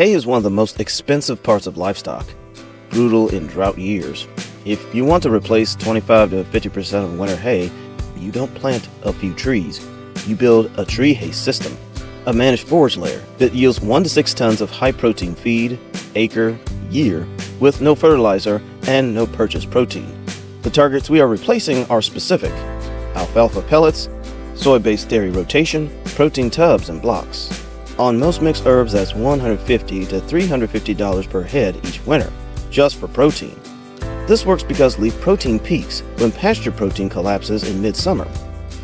Hay is one of the most expensive parts of livestock, brutal in drought years. If you want to replace 25 to 50% of winter hay, you don't plant a few trees. You build a tree hay system, a managed forage layer that yields 1 to 6 tons of high-protein feed, acre, year, with no fertilizer and no purchased protein. The targets we are replacing are specific: alfalfa pellets, soy-based dairy rotation, protein tubs and blocks. On most mixed herbs, that's $150 to $350 per head each winter, just for protein. This works because leaf protein peaks when pasture protein collapses in midsummer.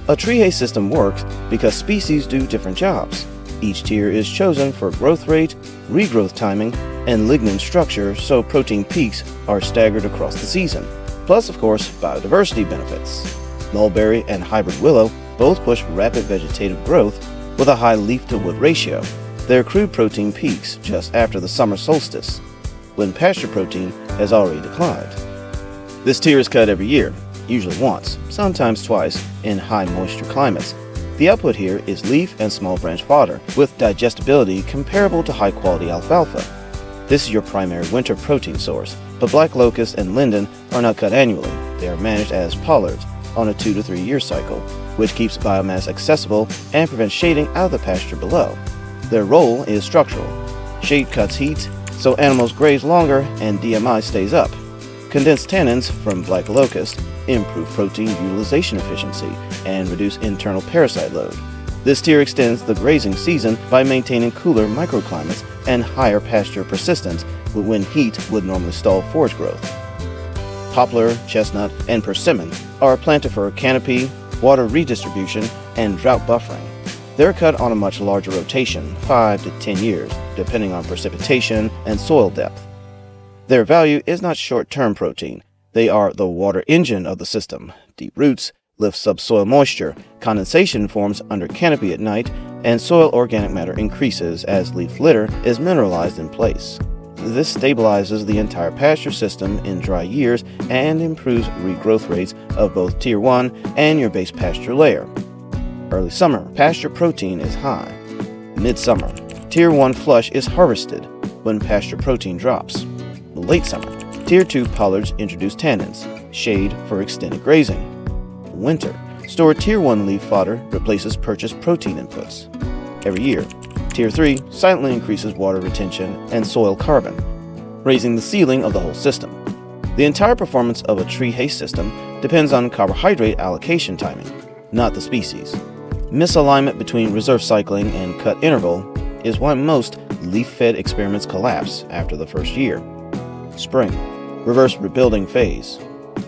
A tree hay system works because species do different jobs. Each tier is chosen for growth rate, regrowth timing, and lignin structure, so protein peaks are staggered across the season. Plus, of course, biodiversity benefits. Mulberry and hybrid willow both push rapid vegetative growth with a high leaf-to-wood ratio. Their crude protein peaks just after the summer solstice, when pasture protein has already declined. This tier is cut every year, usually once, sometimes twice, in high-moisture climates. The output here is leaf and small branch fodder, with digestibility comparable to high-quality alfalfa. This is your primary winter protein source, but black locust and linden are not cut annually. They are managed as pollards on a 2 to 3 year cycle, which keeps biomass accessible and prevents shading out of the pasture below. Their role is structural. Shade cuts heat, so animals graze longer and DMI stays up. Condensed tannins from black locust improve protein utilization efficiency and reduce internal parasite load. This tier extends the grazing season by maintaining cooler microclimates and higher pasture persistence when heat would normally stall forage growth. Poplar, chestnut, and persimmon are planted for canopy, water redistribution, and drought buffering. They're cut on a much larger rotation, 5 to 10 years, depending on precipitation and soil depth. Their value is not short-term protein. They are the water engine of the system. Deep roots lift subsoil moisture, condensation forms under canopy at night, and soil organic matter increases as leaf litter is mineralized in place. This stabilizes the entire pasture system in dry years and improves regrowth rates of both Tier 1 and your base pasture layer. Early summer, pasture protein is high. Midsummer, Tier 1 flush is harvested when pasture protein drops. Late summer, Tier 2 pollards introduce tannins, shade for extended grazing. Winter, store Tier 1 leaf fodder replaces purchased protein inputs. Every year, Tier 3 silently increases water retention and soil carbon, raising the ceiling of the whole system. The entire performance of a tree hay system depends on carbohydrate allocation timing, not the species. Misalignment between reserve cycling and cut interval is why most leaf-fed experiments collapse after the first year. Spring, reverse rebuilding phase.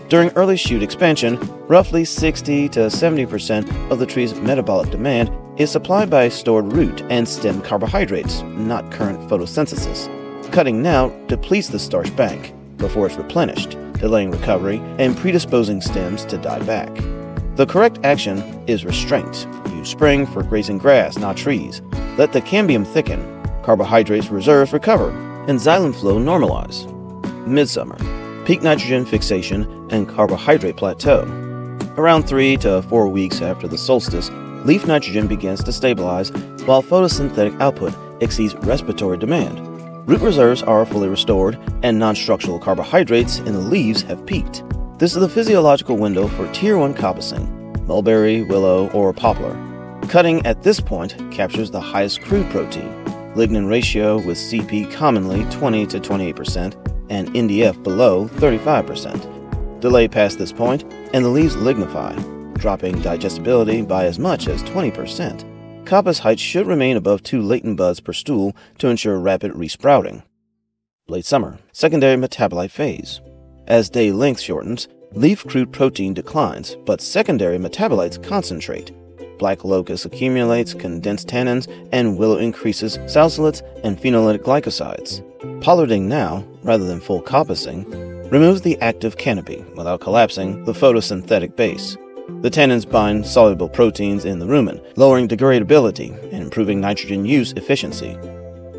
During early shoot expansion, roughly 60 to 70% of the tree's metabolic demand is supplied by stored root and stem carbohydrates, not current photosynthesis. Cutting now depletes the starch bank before it's replenished, delaying recovery and predisposing stems to die back. The correct action is restraint. Use spring for grazing grass, not trees. Let the cambium thicken, carbohydrates reserves recover, and xylem flow normalize. Midsummer, peak nitrogen fixation and carbohydrate plateau. Around 3 to 4 weeks after the solstice, leaf nitrogen begins to stabilize while photosynthetic output exceeds respiratory demand. Root reserves are fully restored and non-structural carbohydrates in the leaves have peaked. This is the physiological window for Tier 1 coppicing, mulberry, willow, or poplar. Cutting at this point captures the highest crude protein, lignin ratio with CP commonly 20 to 28% and NDF below 35%. Delay past this point and the leaves lignify, dropping digestibility by as much as 20%. Coppice height should remain above 2 latent buds per stool to ensure rapid resprouting. Late summer, secondary metabolite phase. As day length shortens, leaf crude protein declines, but secondary metabolites concentrate. Black locust accumulates condensed tannins, and willow increases salicylates and phenolic glycosides. Pollarding now, rather than full coppicing, removes the active canopy without collapsing the photosynthetic base. The tannins bind soluble proteins in the rumen, lowering degradability and improving nitrogen use efficiency.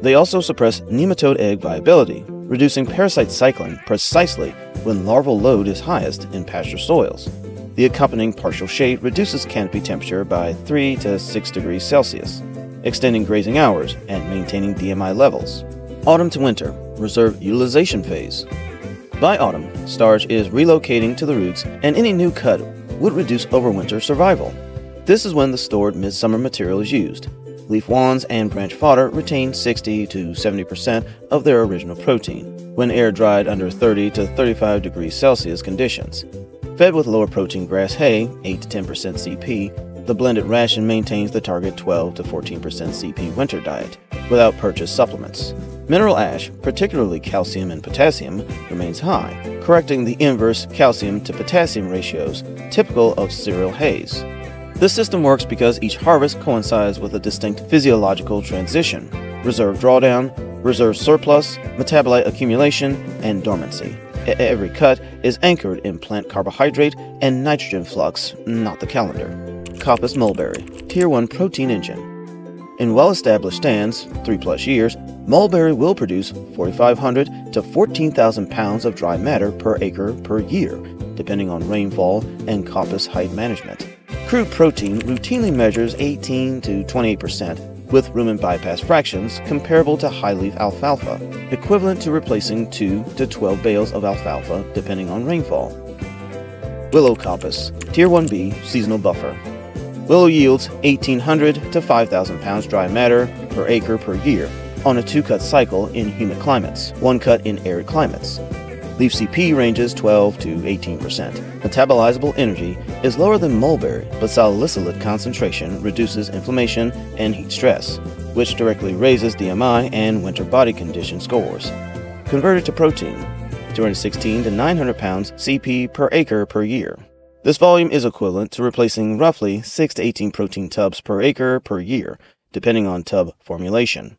They also suppress nematode egg viability, reducing parasite cycling precisely when larval load is highest in pasture soils. The accompanying partial shade reduces canopy temperature by 3 to 6 degrees Celsius, extending grazing hours and maintaining DMI levels. Autumn to winter, reserve utilization phase. By autumn, starch is relocating to the roots and any new cut would reduce overwinter survival. This is when the stored midsummer material is used. Leaf wands and branch fodder retain 60 to 70% of their original protein when air-dried under 30 to 35 degrees Celsius conditions. Fed with lower protein grass hay, 8 to 10% CP, the blended ration maintains the target 12 to 14% CP winter diet without purchased supplements. Mineral ash, particularly calcium and potassium, remains high, correcting the inverse calcium to potassium ratios typical of cereal hays. This system works because each harvest coincides with a distinct physiological transition: reserve drawdown, reserve surplus, metabolite accumulation, and dormancy. Every cut is anchored in plant carbohydrate and nitrogen flux, not the calendar. Coppice mulberry, Tier 1 protein engine. In well-established stands, 3+ years, mulberry will produce 4,500 to 14,000 pounds of dry matter per acre per year, depending on rainfall and coppice height management. Crude protein routinely measures 18 to 28% with rumen bypass fractions comparable to high-leaf alfalfa, equivalent to replacing 2 to 12 bales of alfalfa depending on rainfall. Willow coppice, Tier 1B seasonal buffer. Willow yields 1,800 to 5,000 pounds dry matter per acre per year on a 2-cut cycle in humid climates, 1 cut in arid climates. Leaf CP ranges 12 to 18%. Metabolizable energy is lower than mulberry, but salicylate concentration reduces inflammation and heat stress, which directly raises DMI and winter body condition scores. Converted to protein, 216 to 900 pounds CP per acre per year. This volume is equivalent to replacing roughly 6 to 18 protein tubs per acre per year, depending on tub formulation.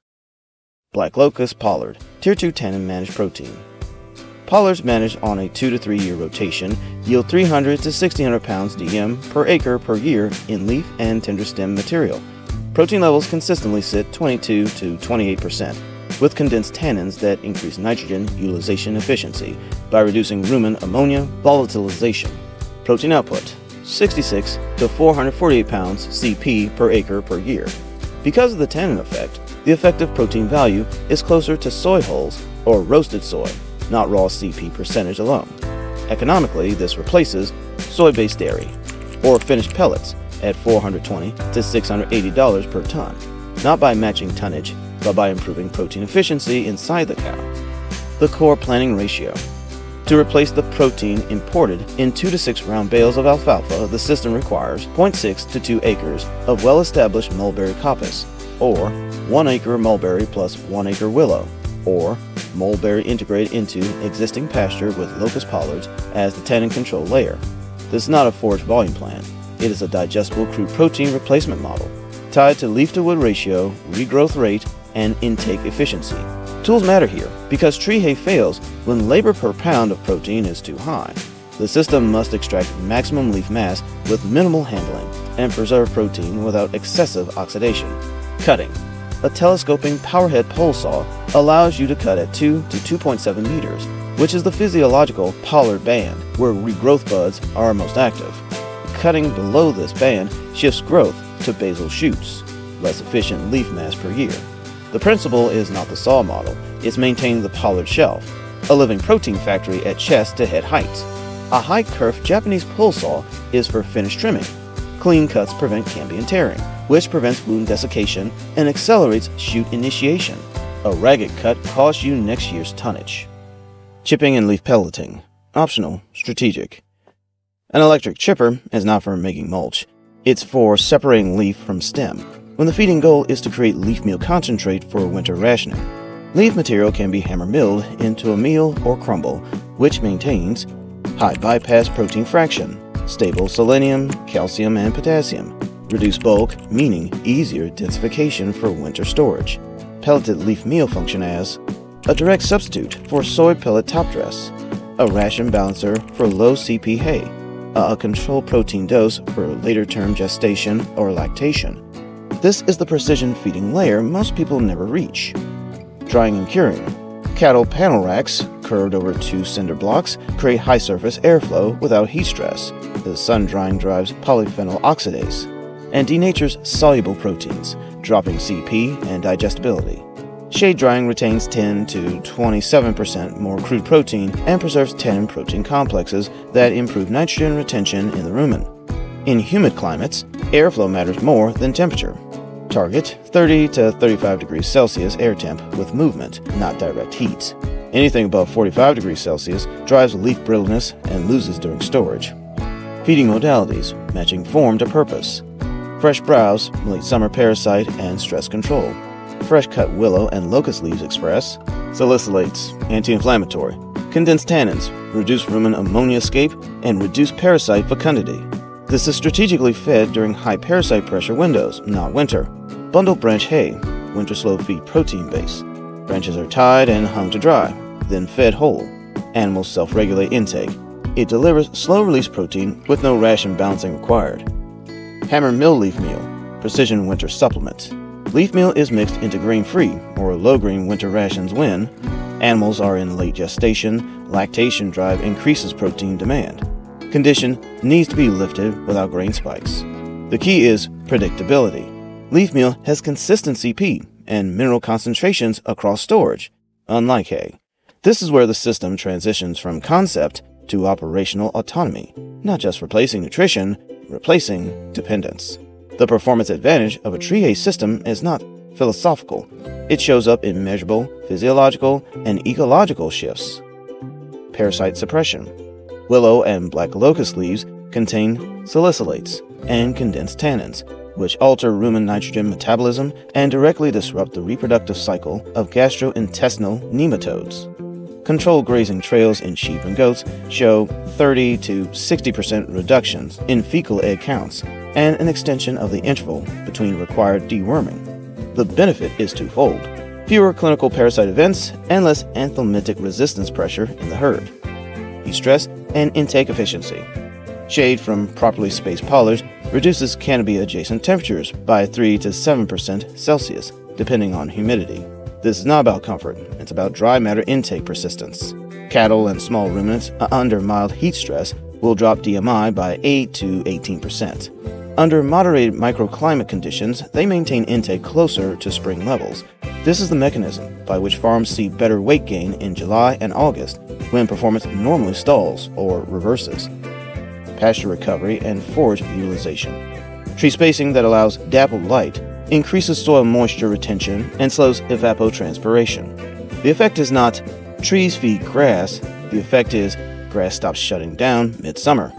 Black locust pollard, Tier 2 tannin managed protein. Pollards managed on a 2 to 3 year rotation yield 300 to 1,600 pounds DM per acre per year in leaf and tender stem material. Protein levels consistently sit 22 to 28%, with condensed tannins that increase nitrogen utilization efficiency by reducing rumen ammonia volatilization. Protein output, 66 to 448 pounds CP per acre per year. Because of the tannin effect, the effective protein value is closer to soy hulls or roasted soy, not raw CP percentage alone. Economically, this replaces soy-based dairy or finished pellets at $420 to $680 per ton, not by matching tonnage, but by improving protein efficiency inside the cow. The core planting ratio. To replace the protein imported in 2 to 6 round bales of alfalfa, the system requires 0.6 to 2 acres of well-established mulberry coppice, or 1 acre mulberry plus 1 acre willow, or mulberry integrated into existing pasture with locust pollards as the tannin control layer. This is not a forage volume plan. It is a digestible crude protein replacement model, tied to leaf-to-wood ratio, regrowth rate, and intake efficiency. Tools matter here because tree hay fails when labor per pound of protein is too high. The system must extract maximum leaf mass with minimal handling and preserve protein without excessive oxidation. Cutting. A telescoping powerhead pole saw allows you to cut at 2 to 2.7 meters, which is the physiological pollard band where regrowth buds are most active. Cutting below this band shifts growth to basal shoots, less efficient leaf mass per year. The principle is not the saw model, it's maintaining the pollard shelf, a living protein factory at chest to head heights. A high kerf Japanese pole saw is for finished trimming. Clean cuts prevent cambion tearing, which prevents wound desiccation and accelerates shoot initiation. A ragged cut costs you next year's tonnage. Chipping and leaf pelleting. Optional, strategic. An electric chipper is not for making mulch. It's for separating leaf from stem, when the feeding goal is to create leaf meal concentrate for winter rationing. Leaf material can be hammer milled into a meal or crumble, which maintains high bypass protein fraction, stable selenium, calcium, and potassium. Reduce bulk, meaning easier densification for winter storage. Pelleted leaf meal function as a direct substitute for soy pellet topdress, a ration balancer for low CP hay, a control protein dose for later term gestation or lactation. This is the precision feeding layer most people never reach. Drying and curing. Cattle panel racks, curved over 2 cinder blocks, create high surface airflow without heat stress. The sun drying drives polyphenol oxidase and denatures soluble proteins, dropping CP and digestibility. Shade drying retains 10 to 27% more crude protein and preserves tannin protein complexes that improve nitrogen retention in the rumen. In humid climates, airflow matters more than temperature. Target 30 to 35 degrees Celsius air temp with movement, not direct heat. Anything above 45 degrees Celsius drives leaf brittleness and loses during storage. Feeding modalities, matching form to purpose. Fresh browse, late summer parasite, and stress control. Fresh cut willow and locust leaves express. Salicylates, anti-inflammatory. Condensed tannins, reduce rumen ammonia escape, and reduce parasite fecundity. This is strategically fed during high parasite pressure windows, not winter. Bundle branch hay, winter slow feed protein base. Branches are tied and hung to dry, then fed whole. Animals self-regulate intake. It delivers slow-release protein with no ration balancing required. Hammer mill leaf meal, precision winter supplement. Leaf meal is mixed into grain-free or low-grain winter rations when animals are in late gestation, lactation drive increases protein demand. Condition needs to be lifted without grain spikes. The key is predictability. Leaf meal has consistent CP and mineral concentrations across storage, unlike hay. This is where the system transitions from concept to operational autonomy, not just replacing nutrition, replacing dependence. The performance advantage of a tree hay system is not philosophical. It shows up in measurable, physiological, and ecological shifts. Parasite suppression. Willow and black locust leaves contain salicylates and condensed tannins, which alter rumen nitrogen metabolism and directly disrupt the reproductive cycle of gastrointestinal nematodes. Controlled grazing trails in sheep and goats show 30 to 60% reductions in fecal egg counts and an extension of the interval between required deworming. The benefit is twofold: fewer clinical parasite events and less anthelmintic resistance pressure in the herd, heat stress, and intake efficiency. Shade from properly spaced pollards reduces canopy-adjacent temperatures by 3 to 7% Celsius, depending on humidity. This is not about comfort, it's about dry matter intake persistence. Cattle and small ruminants under mild heat stress will drop DMI by 8 to 18%. Under moderated microclimate conditions, they maintain intake closer to spring levels. This is the mechanism by which farms see better weight gain in July and August, when performance normally stalls or reverses. Pasture recovery and forage utilization. Tree spacing that allows dappled light increases soil moisture retention and slows evapotranspiration. The effect is not trees feed grass, the effect is grass stops shutting down midsummer.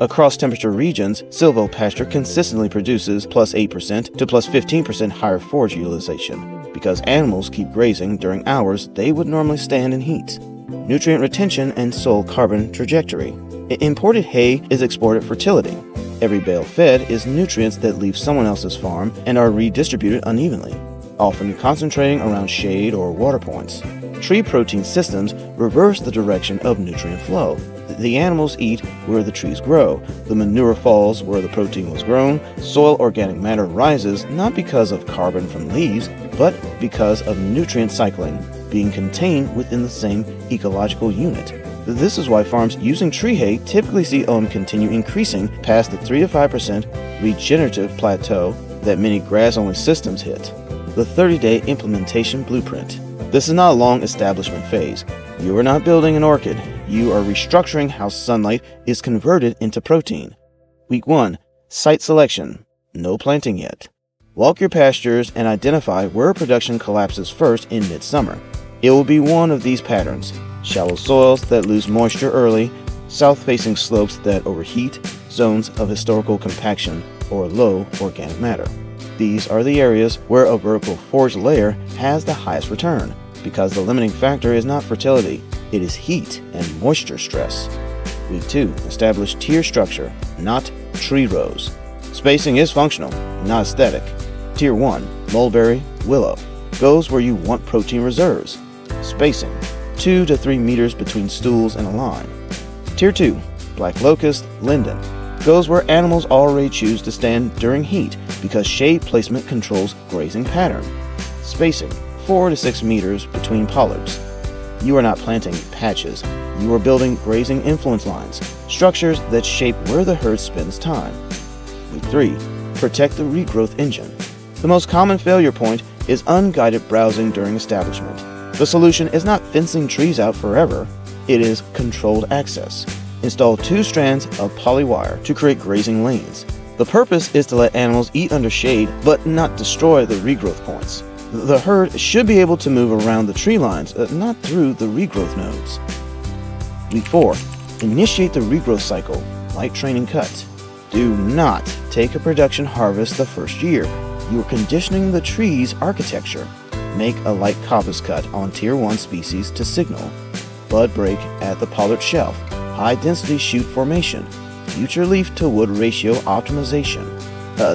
Across temperature regions, silvopasture consistently produces plus 8% to plus 15% higher forage utilization because animals keep grazing during hours they would normally stand in heat. Nutrient retention and soil carbon trajectory. Imported hay is exported fertility. Every bale fed is nutrients that leave someone else's farm and are redistributed unevenly, often concentrating around shade or water points. Tree protein systems reverse the direction of nutrient flow. The animals eat where the trees grow, the manure falls where the protein was grown, soil organic matter rises not because of carbon from leaves, but because of nutrient cycling being contained within the same ecological unit. This is why farms using tree hay typically see OM continue increasing past the 3 to 5% regenerative plateau that many grass-only systems hit. The 30-day implementation blueprint. This is not a long establishment phase. You are not building an orchid. You are restructuring how sunlight is converted into protein. Week 1. Site selection. No planting yet. Walk your pastures and identify where production collapses first in midsummer. It will be one of these patterns. Shallow soils that lose moisture early, south-facing slopes that overheat, zones of historical compaction, or low organic matter. These are the areas where a vertical forage layer has the highest return, because the limiting factor is not fertility, it is heat and moisture stress. Week 2. Establish tier structure, not tree rows. Spacing is functional, not aesthetic. Tier 1. Mulberry, willow. Goes where you want protein reserves. Spacing. 2 to 3 meters between stools and a line. Tier 2, black locust, linden, goes where animals already choose to stand during heat because shade placement controls grazing pattern. Spacing, 4 to 6 meters between pollards. You are not planting patches, you are building grazing influence lines, structures that shape where the herd spends time. Week 3, protect the regrowth engine. The most common failure point is unguided browsing during establishment. The solution is not fencing trees out forever, it is controlled access. Install 2 strands of polywire to create grazing lanes. The purpose is to let animals eat under shade but not destroy the regrowth points. The herd should be able to move around the tree lines, not through the regrowth nodes. Week 4. Initiate the regrowth cycle, light training cuts. Do not take a production harvest the first year. You are conditioning the tree's architecture. Make a light coppice cut on Tier 1 species to signal. Bud break at the pollard shelf. High density shoot formation. Future leaf to wood ratio optimization.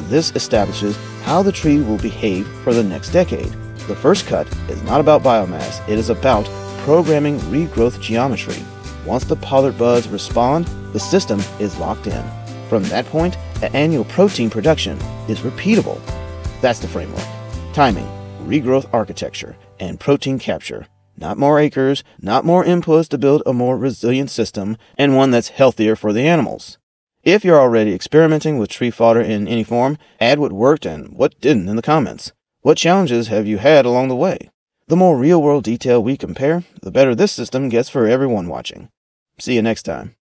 This establishes how the tree will behave for the next decade. The first cut is not about biomass, it is about programming regrowth geometry. Once the pollard buds respond, the system is locked in. From that point, annual protein production is repeatable. That's the framework. Timing, regrowth architecture, and protein capture. Not more acres, not more inputs to build a more resilient system, and one that's healthier for the animals. If you're already experimenting with tree fodder in any form, add what worked and what didn't in the comments. What challenges have you had along the way? The more real-world detail we compare, the better this system gets for everyone watching. See you next time.